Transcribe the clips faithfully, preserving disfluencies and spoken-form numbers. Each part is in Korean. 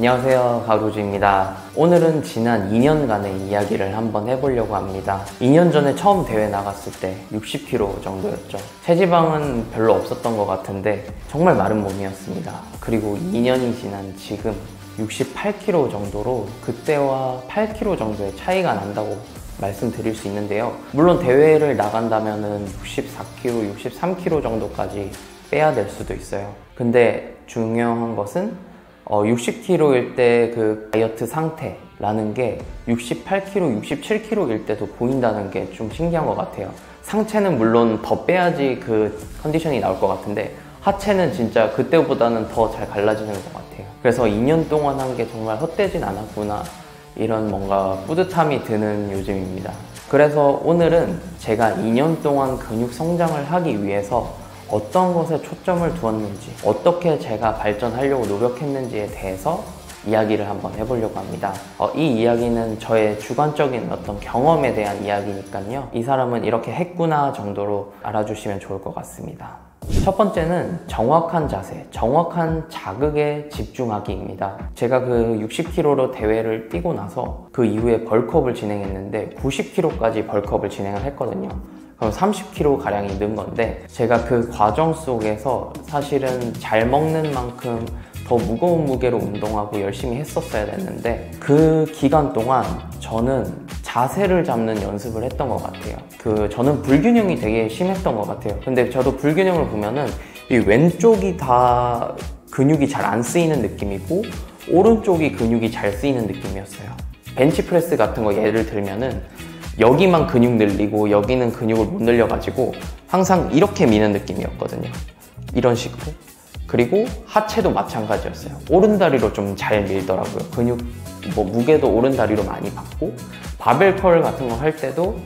안녕하세요, 가을우주입니다. 오늘은 지난 이 년간의 이야기를 한번 해보려고 합니다. 이 년 전에 처음 대회 나갔을 때 육십 킬로그램 정도였죠. 체지방은 별로 없었던 것 같은데 정말 마른 몸이었습니다. 그리고 이 년이 지난 지금 육십팔 킬로그램 정도로 그때와 팔 킬로그램 정도의 차이가 난다고 말씀드릴 수 있는데요. 물론 대회를 나간다면은 육십사 킬로그램, 육십삼 킬로그램 정도까지 빼야 될 수도 있어요. 근데 중요한 것은 어, 육십 킬로그램일 때 그 다이어트 상태라는 게 육십팔 킬로그램, 육십칠 킬로그램일 때도 보인다는 게 좀 신기한 것 같아요. 상체는 물론 더 빼야지 그 컨디션이 나올 것 같은데 하체는 진짜 그때보다는 더 잘 갈라지는 것 같아요. 그래서 이 년 동안 한 게 정말 헛되진 않았구나, 이런 뭔가 뿌듯함이 드는 요즘입니다. 그래서 오늘은 제가 이 년 동안 근육 성장을 하기 위해서 어떤 것에 초점을 두었는지, 어떻게 제가 발전하려고 노력했는지에 대해서 이야기를 한번 해보려고 합니다. 어, 이 이야기는 저의 주관적인 어떤 경험에 대한 이야기니까요. 이 사람은 이렇게 했구나 정도로 알아주시면 좋을 것 같습니다. 첫 번째는 정확한 자세, 정확한 자극에 집중하기입니다. 제가 그 육십 킬로그램로 대회를 뛰고 나서 그 이후에 벌크업을 진행했는데 구십 킬로그램까지 벌크업을 진행을 했거든요. 그럼 삼십 킬로그램가량이 는 건데 제가 그 과정 속에서 사실은 잘 먹는 만큼 더 무거운 무게로 운동하고 열심히 했었어야 됐는데 그 기간 동안 저는 자세를 잡는 연습을 했던 것 같아요. 그 저는 불균형이 되게 심했던 것 같아요. 근데 저도 불균형을 보면은 이 왼쪽이 다 근육이 잘 안 쓰이는 느낌이고 오른쪽이 근육이 잘 쓰이는 느낌이었어요. 벤치프레스 같은 거 예를 들면은 여기만 근육 늘리고 여기는 근육을 못 늘려가지고 항상 이렇게 미는 느낌이었거든요. 이런 식으로. 그리고 하체도 마찬가지였어요. 오른다리로 좀 잘 밀더라고요. 근육 뭐 무게도 오른다리로 많이 받고 바벨 컬 같은 거 할 때도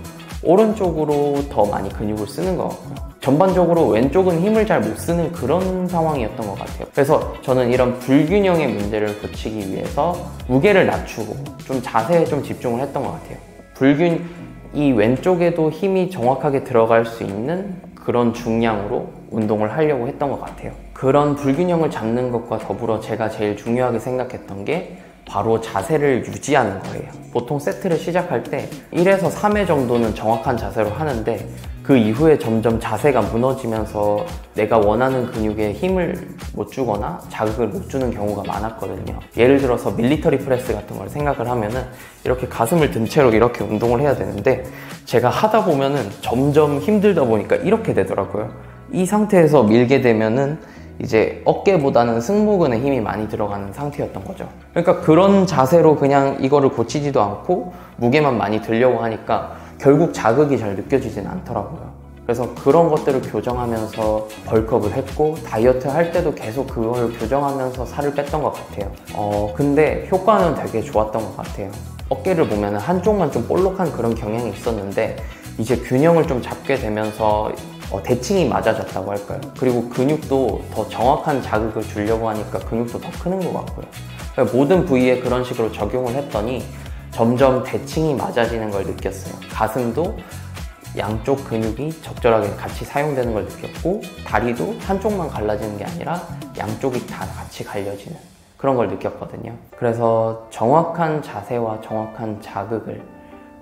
오른쪽으로 더 많이 근육을 쓰는 것 같고요. 전반적으로 왼쪽은 힘을 잘 못 쓰는 그런 상황이었던 것 같아요. 그래서 저는 이런 불균형의 문제를 고치기 위해서 무게를 낮추고 좀 자세에 좀 집중을 했던 것 같아요. 불균 이 왼쪽에도 힘이 정확하게 들어갈 수 있는 그런 중량으로 운동을 하려고 했던 것 같아요. 그런 불균형을 잡는 것과 더불어 제가 제일 중요하게 생각했던 게 바로 자세를 유지하는 거예요. 보통 세트를 시작할 때 일에서 삼 회 정도는 정확한 자세로 하는데 그 이후에 점점 자세가 무너지면서 내가 원하는 근육에 힘을 못 주거나 자극을 못 주는 경우가 많았거든요. 예를 들어서 밀리터리 프레스 같은 걸 생각을 하면은 이렇게 가슴을 든 채로 이렇게 운동을 해야 되는데 제가 하다 보면은 점점 힘들다 보니까 이렇게 되더라고요. 이 상태에서 밀게 되면은 이제 어깨보다는 승모근에 힘이 많이 들어가는 상태였던 거죠. 그러니까 그런 자세로 그냥 이거를 고치지도 않고 무게만 많이 들려고 하니까 결국 자극이 잘 느껴지진 않더라고요. 그래서 그런 것들을 교정하면서 벌크업을 했고 다이어트 할 때도 계속 그걸 교정하면서 살을 뺐던 것 같아요. 어 근데 효과는 되게 좋았던 것 같아요. 어깨를 보면 한쪽만 좀 볼록한 그런 경향이 있었는데 이제 균형을 좀 잡게 되면서 어, 대칭이 맞아졌다고 할까요? 그리고 근육도 더 정확한 자극을 주려고 하니까 근육도 더 크는 것 같고요. 그러니까 모든 부위에 그런 식으로 적용을 했더니 점점 대칭이 맞아지는 걸 느꼈어요. 가슴도 양쪽 근육이 적절하게 같이 사용되는 걸 느꼈고 다리도 한쪽만 갈라지는 게 아니라 양쪽이 다 같이 갈려지는 그런 걸 느꼈거든요. 그래서 정확한 자세와 정확한 자극을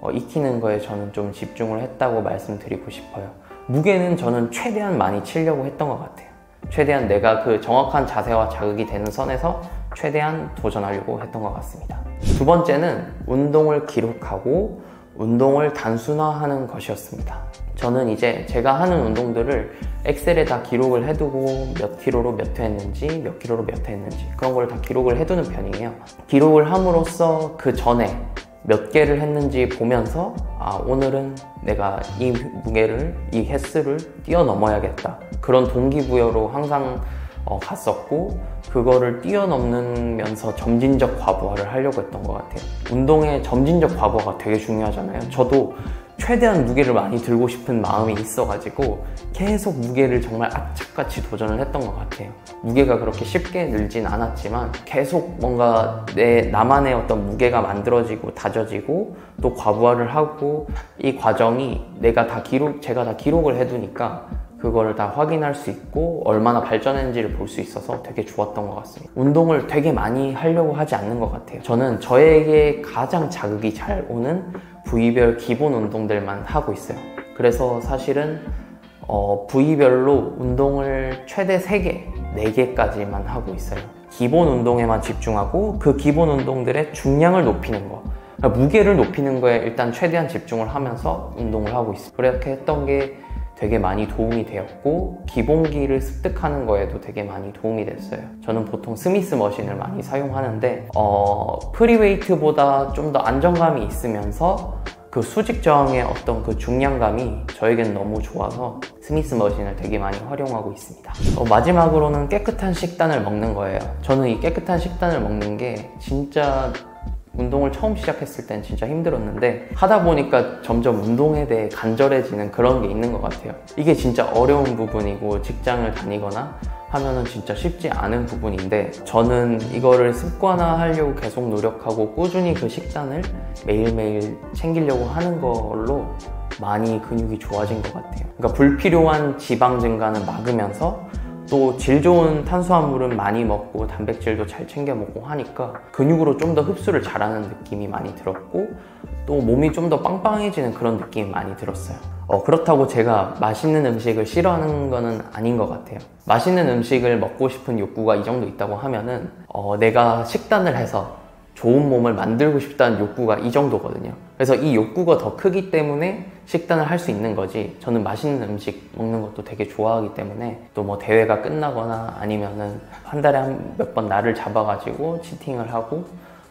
어, 익히는 거에 저는 좀 집중을 했다고 말씀드리고 싶어요. 무게는 저는 최대한 많이 치려고 했던 것 같아요. 최대한 내가 그 정확한 자세와 자극이 되는 선에서 최대한 도전하려고 했던 것 같습니다. 두 번째는 운동을 기록하고 운동을 단순화하는 것이었습니다. 저는 이제 제가 하는 운동들을 엑셀에 다 기록을 해두고 몇 킬로로 몇 회 했는지 몇 킬로로 몇 회 했는지 그런 걸 다 기록을 해두는 편이에요. 기록을 함으로써 그 전에 몇 개를 했는지 보면서 아 오늘은 내가 이 무게를, 이 횟수를 뛰어넘어야겠다, 그런 동기부여로 항상 어, 갔었고 그거를 뛰어넘으면서 점진적 과부하를 하려고 했던 것 같아요. 운동에 점진적 과부하가 되게 중요하잖아요. 저도 최대한 무게를 많이 들고 싶은 마음이 있어가지고 계속 무게를 정말 악착같이 도전을 했던 것 같아요. 무게가 그렇게 쉽게 늘진 않았지만 계속 뭔가 내 나만의 어떤 무게가 만들어지고 다져지고 또 과부하를 하고 이 과정이 내가 다 기록, 제가 다 기록을 해두니까 그거를 다 확인할 수 있고 얼마나 발전했는지를 볼 수 있어서 되게 좋았던 것 같습니다. 운동을 되게 많이 하려고 하지 않는 것 같아요. 저는 저에게 가장 자극이 잘 오는 부위별 기본 운동들만 하고 있어요. 그래서 사실은 어, 부위별로 운동을 최대 세 개, 네 개까지만 하고 있어요. 기본 운동에만 집중하고 그 기본 운동들의 중량을 높이는 거, 그러니까 무게를 높이는 거에 일단 최대한 집중을 하면서 운동을 하고 있어요. 그렇게 했던 게 되게 많이 도움이 되었고 기본기를 습득하는 거에도 되게 많이 도움이 됐어요. 저는 보통 스미스 머신을 많이 사용하는데 어, 프리웨이트보다 좀 더 안정감이 있으면서 그 수직 저항의 어떤 그 중량감이 저에겐 너무 좋아서 스미스 머신을 되게 많이 활용하고 있습니다. 어, 마지막으로는 깨끗한 식단을 먹는 거예요. 저는 이 깨끗한 식단을 먹는 게 진짜 운동을 처음 시작했을 땐 진짜 힘들었는데 하다 보니까 점점 운동에 대해 간절해지는 그런 게 있는 것 같아요. 이게 진짜 어려운 부분이고 직장을 다니거나 하면은 진짜 쉽지 않은 부분인데 저는 이거를 습관화하려고 계속 노력하고 꾸준히 그 식단을 매일매일 챙기려고 하는 걸로 많이 근육이 좋아진 것 같아요. 그러니까 불필요한 지방 증가는 막으면서 또 질 좋은 탄수화물은 많이 먹고 단백질도 잘 챙겨 먹고 하니까 근육으로 좀 더 흡수를 잘하는 느낌이 많이 들었고 또 몸이 좀 더 빵빵해지는 그런 느낌이 많이 들었어요. 어, 그렇다고 제가 맛있는 음식을 싫어하는 거는 아닌 것 같아요. 맛있는 음식을 먹고 싶은 욕구가 이 정도 있다고 하면은 어, 내가 식단을 해서 좋은 몸을 만들고 싶다는 욕구가 이 정도거든요. 그래서 이 욕구가 더 크기 때문에 식단을 할 수 있는 거지 저는 맛있는 음식 먹는 것도 되게 좋아하기 때문에 또 뭐 대회가 끝나거나 아니면은 한 달에 한 몇 번 날을 잡아가지고 치팅을 하고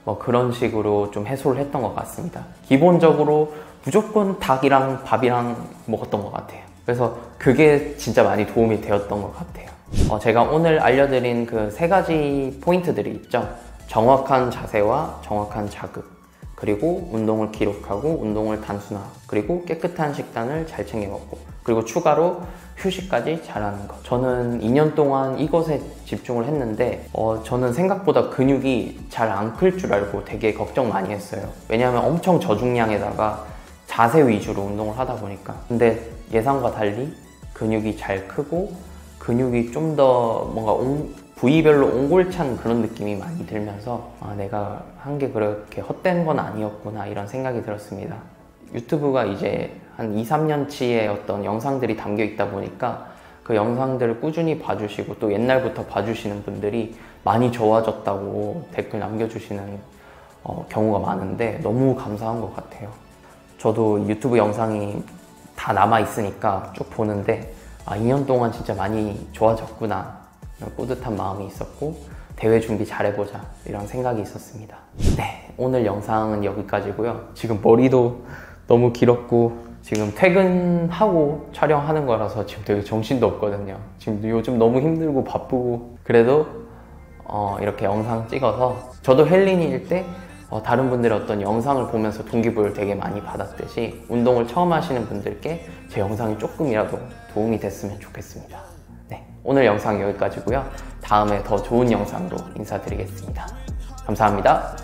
뭐 그런 식으로 좀 해소를 했던 것 같습니다. 기본적으로 무조건 닭이랑 밥이랑 먹었던 것 같아요. 그래서 그게 진짜 많이 도움이 되었던 것 같아요. 어 제가 오늘 알려드린 그 세 가지 포인트들이 있죠. 정확한 자세와 정확한 자극, 그리고 운동을 기록하고 운동을 단순화, 그리고 깨끗한 식단을 잘 챙겨 먹고, 그리고 추가로 휴식까지 잘하는 것. 저는 이 년 동안 이것에 집중을 했는데 어, 저는 생각보다 근육이 잘 안 클 줄 알고 되게 걱정 많이 했어요. 왜냐하면 엄청 저중량에다가 자세 위주로 운동을 하다 보니까. 근데 예상과 달리 근육이 잘 크고 근육이 좀 더 뭔가 온, 부위별로 옹골찬 그런 느낌이 많이 들면서 아, 내가 한 게 그렇게 헛된 건 아니었구나 이런 생각이 들었습니다. 유튜브가 이제 한 이, 삼 년치의 어떤 영상들이 담겨 있다 보니까 그 영상들을 꾸준히 봐주시고 또 옛날부터 봐주시는 분들이 많이 좋아졌다고 댓글 남겨주시는 어, 경우가 많은데 너무 감사한 것 같아요. 저도 유튜브 영상이 다 남아있으니까 쭉 보는데 아, 이 년 동안 진짜 많이 좋아졌구나 뿌듯한 마음이 있었고 대회 준비 잘해보자 이런 생각이 있었습니다. 네, 오늘 영상은 여기까지고요. 지금 머리도 너무 길었고 지금 퇴근하고 촬영하는 거라서 지금 되게 정신도 없거든요. 지금 요즘 너무 힘들고 바쁘고 그래도 어, 이렇게 영상 찍어서 저도 헬린이일 때 어, 다른 분들의 어떤 영상을 보면서 동기부여를 되게 많이 받았듯이 운동을 처음 하시는 분들께 제 영상이 조금이라도 도움이 됐으면 좋겠습니다. 오늘 영상 여기까지고요. 다음에 더 좋은 영상으로 인사드리겠습니다. 감사합니다.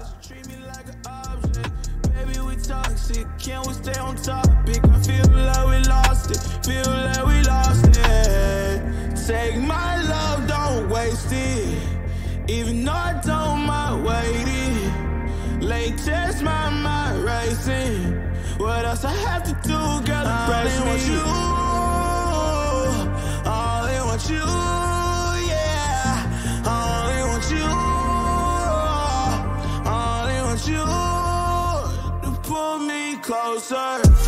You, yeah, I only want you, I only want you to pull me closer.